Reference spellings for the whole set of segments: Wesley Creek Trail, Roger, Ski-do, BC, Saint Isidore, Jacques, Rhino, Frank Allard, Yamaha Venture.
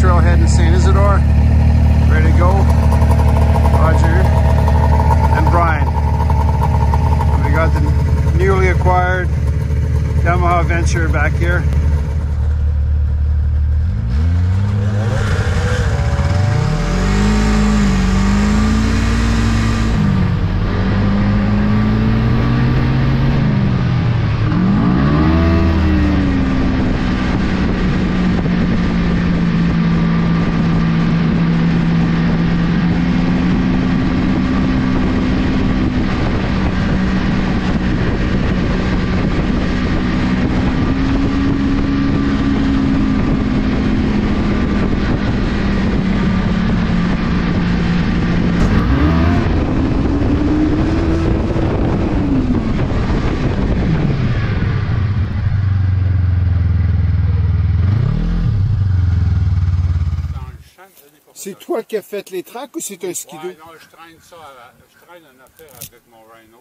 trailhead in San Isidore. Ready to go. Roger and Brian. And we got the newly acquired Yamaha Venture back here. C'est toi qui as fait les tracks ou c'est un skidoo? Ouais, non, je traîne ça, je traîne une affaire avec mon Rhino.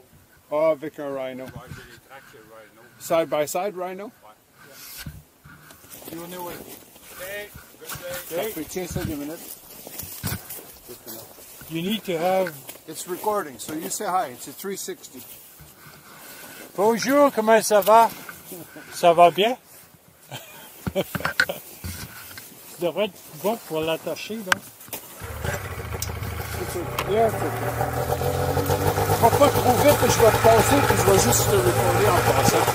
Ah, oh, avec un Rhino. Ouais, j'ai les tracks sur Rhino. Side by side, Rhino? Ouais. Journée, ouais. Hey, good day. Hey. Tiens ça deux minutes. You need to have... It's recording, so you say hi. It's a 360. Bonjour, comment ça va? Ça va bien? Ça devrait être bon pour l'attacher, là. C'est bien, c'est bien. Pas trop vite, je vais te passer, puis je vais juste te répondre en passant.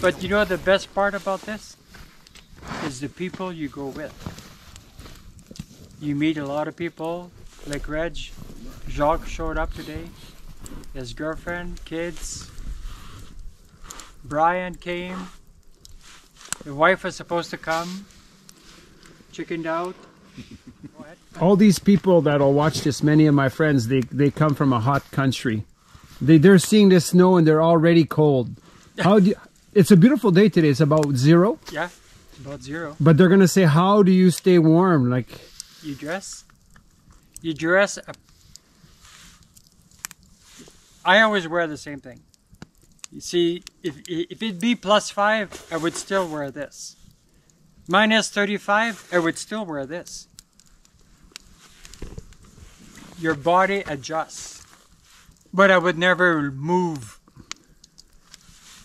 But you know the best part about this is the people you go with. You meet a lot of people, like Reg. Jacques showed up today, his girlfriend, kids. Brian came, the wife was supposed to come, chickened out. All these people that'll watch this, many of my friends, they come from a hot country. They're seeing the snow and they're already cold. How do you, it's a beautiful day today. It's about zero. Yeah, about zero. But they're gonna say, "How do you stay warm?" Like, you dress. You dress. I always wear the same thing. You see, if it'd be +5, I would still wear this. -35, I would still wear this. Your body adjusts, but I would never move.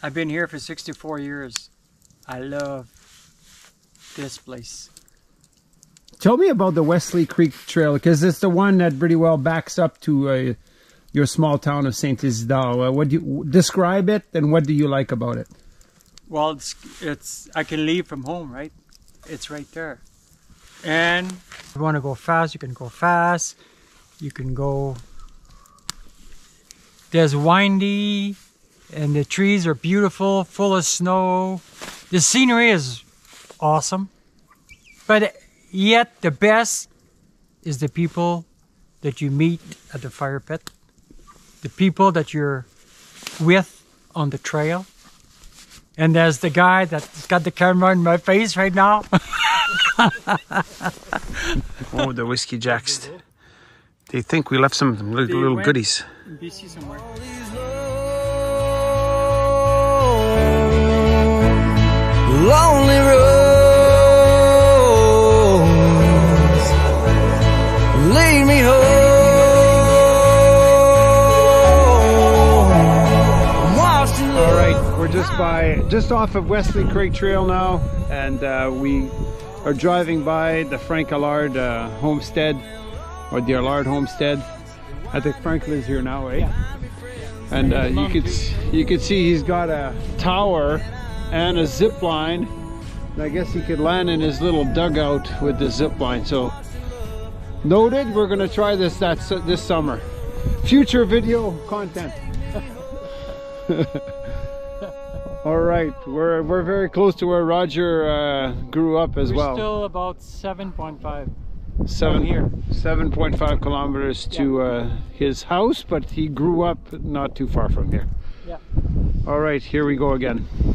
I've been here for 64 years. I love this place. Tell me about the Wesley Creek Trail, because it's the one that pretty well backs up to your small town of Saint Isidore. What do you describe it, and what do you like about it? Well, it's I can leave from home, right? It's right there. And if you want to go fast, you can go fast. You can go. There's windy, and the trees are beautiful, full of snow. The scenery is awesome, but yet the best is the people that you meet at the fire pit, the people that you're with on the trail. And there's the guy that's got the camera in my face right now. Oh, the whiskey jacks. They think we left some little goodies. BC somewhere. Lonely roads lead me home. All right, we're just off of Wesley Creek Trail now, and we are driving by the Frank Allard homestead, or the Allard homestead. I think Frank lives here now, eh? Yeah. And you could see he's got a tower and a zip line, and I guess he could land in his little dugout with the zip line. So noted, we're gonna try this summer. Future video content. All right, we're very close to where Roger grew up as well. We're still about 7.5 kilometers to his house, but he grew up not too far from here. Yeah. All right, here we go again.